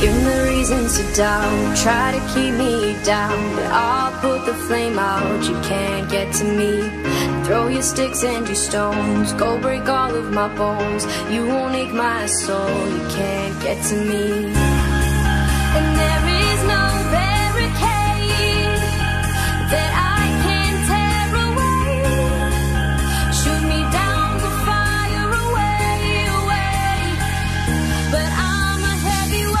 Give me the reasons to doubt, try to keep me down, but I'll put the flame out, you can't get to me. Throw your sticks and your stones, go break all of my bones. You won't ache my soul, you can't get to me. And there is no barricade that I can tear away. Shoot me down but fire away, away. But I'm a heavyweight.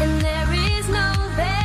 And there is no